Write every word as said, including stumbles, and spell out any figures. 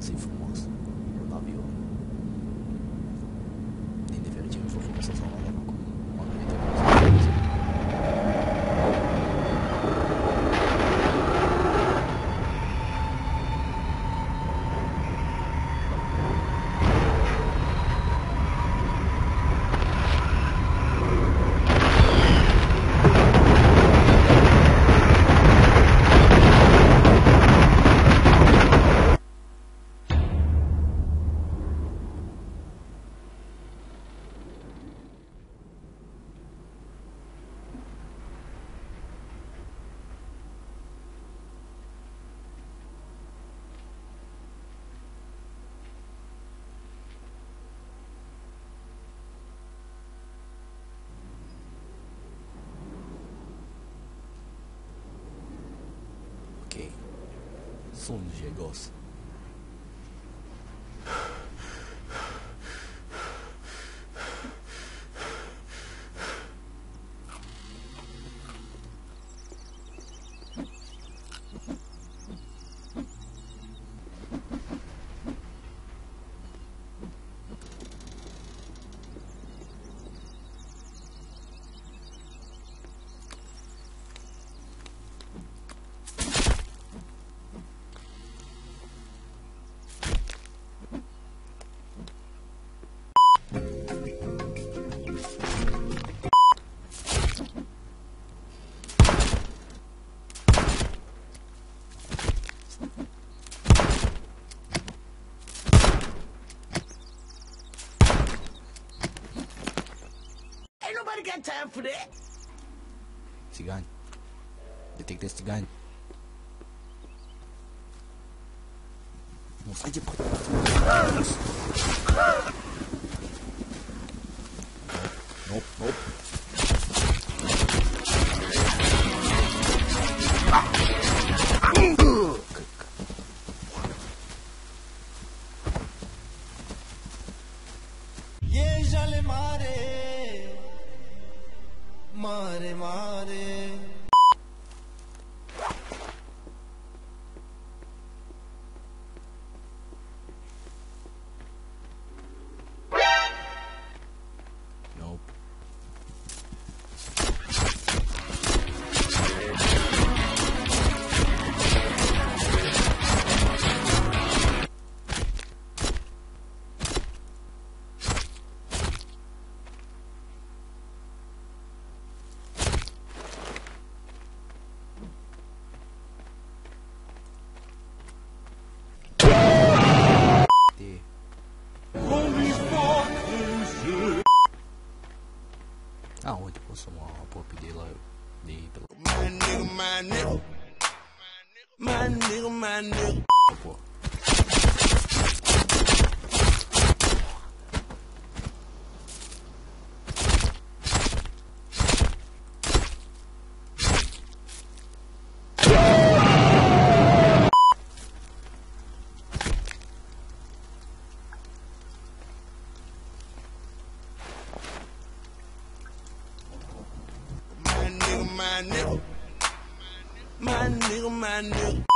Sei fumosa, eu não vi ouro. Nem deveria ter me envolvido nessa zona lá. Son llegos. Got time for that. Cigano. Detecta esse cigano. Não sai de porta. Nope, nope. Mare, mare. Nope. Aonde eu posso uma pop dele lá? Dei pelo. Mano, mano, mano. Pô. My nigga, my nigga, my nigga.